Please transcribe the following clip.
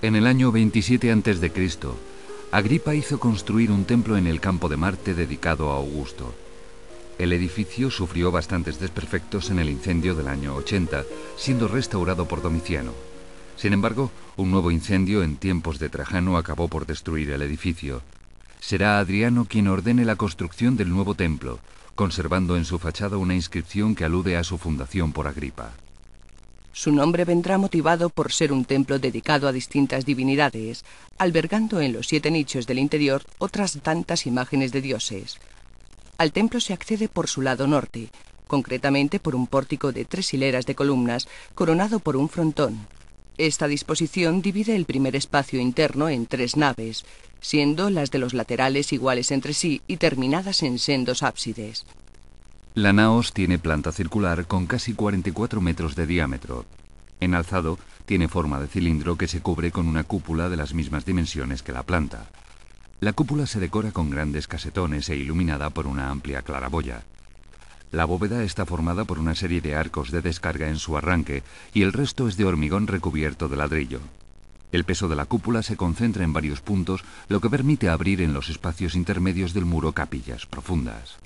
En el año 27 a.C., Agripa hizo construir un templo en el Campo de Marte dedicado a Augusto. El edificio sufrió bastantes desperfectos en el incendio del año 80, siendo restaurado por Domiciano. Sin embargo, un nuevo incendio en tiempos de Trajano acabó por destruir el edificio. Será Adriano quien ordene la construcción del nuevo templo, conservando en su fachada una inscripción que alude a su fundación por Agripa. Su nombre vendrá motivado por ser un templo dedicado a distintas divinidades, albergando en los 7 nichos del interior otras tantas imágenes de dioses. Al templo se accede por su lado norte, concretamente por un pórtico de 3 hileras de columnas, coronado por un frontón. Esta disposición divide el primer espacio interno en 3 naves, siendo las de los laterales iguales entre sí y terminadas en sendos ábsides. La naos tiene planta circular con casi 44 metros de diámetro. En alzado, tiene forma de cilindro que se cubre con una cúpula de las mismas dimensiones que la planta. La cúpula se decora con grandes casetones e iluminada por una amplia claraboya. La bóveda está formada por una serie de arcos de descarga en su arranque y el resto es de hormigón recubierto de ladrillo. El peso de la cúpula se concentra en varios puntos, lo que permite abrir en los espacios intermedios del muro capillas profundas.